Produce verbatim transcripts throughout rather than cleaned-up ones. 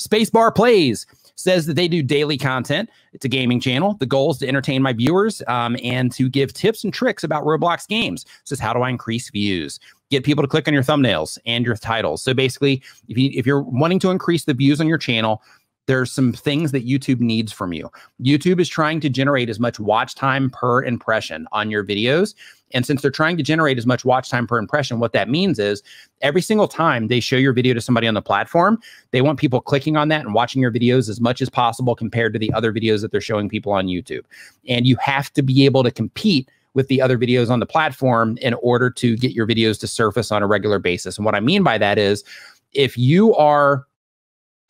Spacebar Plays says that they do daily content. It's a gaming channel. The goal is to entertain my viewers um, and to give tips and tricks about Roblox games. It says, how do I increase views? Get people to click on your thumbnails and your titles. So basically, if, you, if you're wanting to increase the views on your channel, there's some things that YouTube needs from you. YouTube is trying to generate as much watch time per impression on your videos. And since they're trying to generate as much watch time per impression, what that means is every single time they show your video to somebody on the platform, they want people clicking on that and watching your videos as much as possible compared to the other videos that they're showing people on YouTube. And you have to be able to compete with the other videos on the platform in order to get your videos to surface on a regular basis. And what I mean by that is if you are,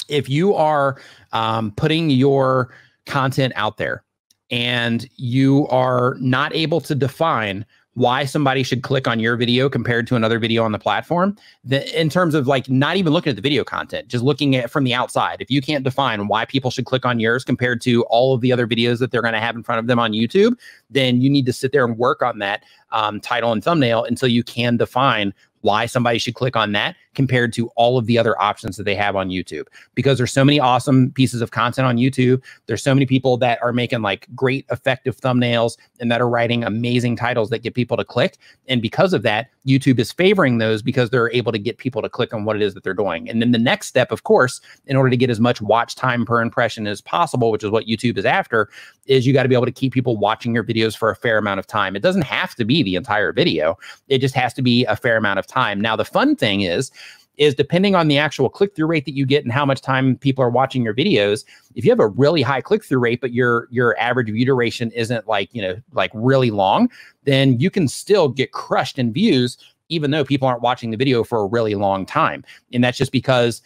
if you are um, putting your content out there and you are not able to define why somebody should click on your video compared to another video on the platform, the, in terms of like not even looking at the video content, just looking at it from the outside. If you can't define why people should click on yours compared to all of the other videos that they're going to have in front of them on YouTube, then you need to sit there and work on that um, title and thumbnail until you can define why somebody should click on that compared to all of the other options that they have on YouTube. Because there's so many awesome pieces of content on YouTube. There's so many people that are making like great effective thumbnails and that are writing amazing titles that get people to click. And because of that, YouTube is favoring those because they're able to get people to click on what it is that they're doing. And then the next step, of course, in order to get as much watch time per impression as possible, which is what YouTube is after, is you got to be able to keep people watching your videos for a fair amount of time. It doesn't have to be the entire video. It just has to be a fair amount of time. Now, the fun thing is, is depending on the actual click-through rate that you get and how much time people are watching your videos, if you have a really high click-through rate, but your your average view duration isn't like, you know, like really long, then you can still get crushed in views, even though people aren't watching the video for a really long time. And that's just because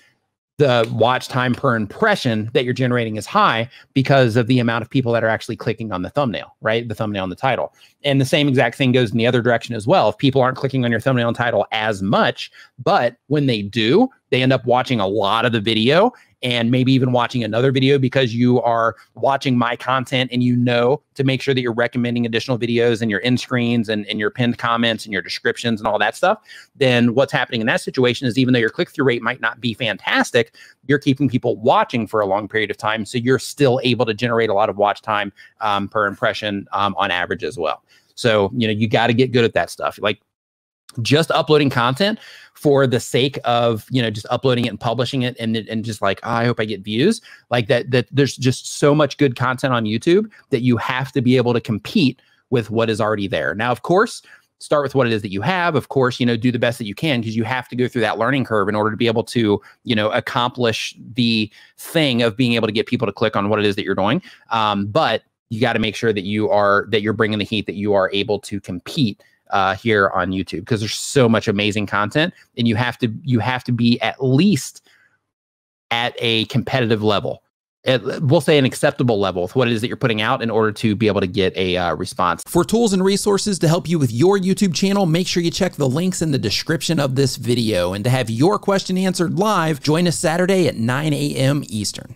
the watch time per impression that you're generating is high because of the amount of people that are actually clicking on the thumbnail, right? The thumbnail and the title. And the same exact thing goes in the other direction as well. If people aren't clicking on your thumbnail and title as much, but when they do, they end up watching a lot of the video and maybe even watching another video because you are watching my content and you know to make sure that you're recommending additional videos and your end screens and, and your pinned comments and your descriptions and all that stuff, then what's happening in that situation is even though your click-through rate might not be fantastic, you're keeping people watching for a long period of time. So you're still able to generate a lot of watch time um, per impression um, on average as well. So, you know, you got to get good at that stuff. Like, just uploading content for the sake of, you know, just uploading it and publishing it and, and just like, oh, I hope I get views like that, that there's just so much good content on YouTube that you have to be able to compete with what is already there. Now, of course, start with what it is that you have. Of course, you know, do the best that you can because you have to go through that learning curve in order to be able to, you know, accomplish the thing of being able to get people to click on what it is that you're doing. Um, but you got to make sure that you are, that you're bringing the heat, that you are able to compete Uh, here on YouTube because there's so much amazing content and you have to you have to be at least at a competitive level. It, we'll say an acceptable level with what it is that you're putting out in order to be able to get a uh, response. For tools and resources to help you with your YouTube channel, make sure you check the links in the description of this video. And to have your question answered live, join us Saturday at nine A M Eastern.